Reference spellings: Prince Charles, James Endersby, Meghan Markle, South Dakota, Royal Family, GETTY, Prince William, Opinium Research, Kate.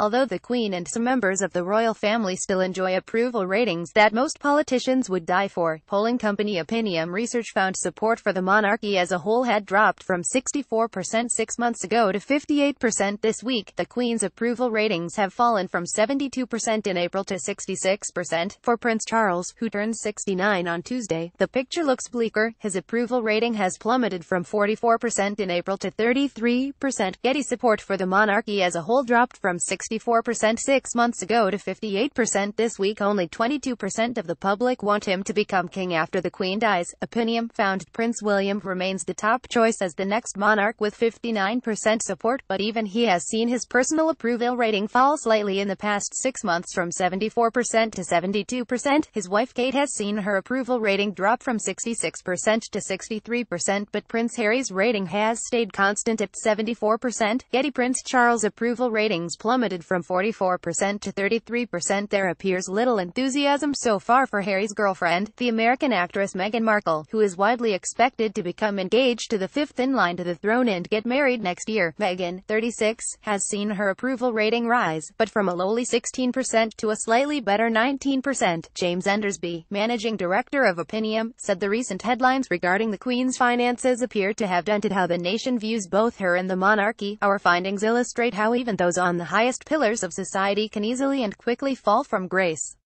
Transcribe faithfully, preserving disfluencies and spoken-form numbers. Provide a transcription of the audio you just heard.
Although the Queen and some members of the royal family still enjoy approval ratings that most politicians would die for, polling company Opinium Research found support for the monarchy as a whole had dropped from sixty-four percent six months ago to fifty-eight percent this week. The Queen's approval ratings have fallen from seventy-two percent in April to sixty-six percent. For Prince Charles, who turns sixty-nine on Tuesday, the picture looks bleaker. His approval rating has plummeted from forty-four percent in April to thirty-three percent. Getty support for the monarchy as a whole dropped from sixty-four percent six months ago to fifty-eight percent this week. Only twenty-two percent of the public want him to become king after the Queen dies. Opinium found Prince William remains the top choice as the next monarch with fifty-nine percent support, but even he has seen his personal approval rating fall slightly in the past six months from seventy-four percent to seventy-two percent. His wife Kate has seen her approval rating drop from sixty-six percent to sixty-three percent, but Prince Harry's rating has stayed constant at seventy-four percent. Getty Prince Charles' approval ratings plummeted from forty-four percent to thirty-three percent. There appears little enthusiasm so far for Harry's girlfriend, the American actress Meghan Markle, who is widely expected to become engaged to the fifth in line to the throne and get married next year. Meghan, thirty-six, has seen her approval rating rise, but from a lowly sixteen percent to a slightly better nineteen percent. James Endersby, managing director of Opinium, said the recent headlines regarding the Queen's finances appear to have dented how the nation views both her and the monarchy. Our findings illustrate how even those on the highest pillars of society can easily and quickly fall from grace.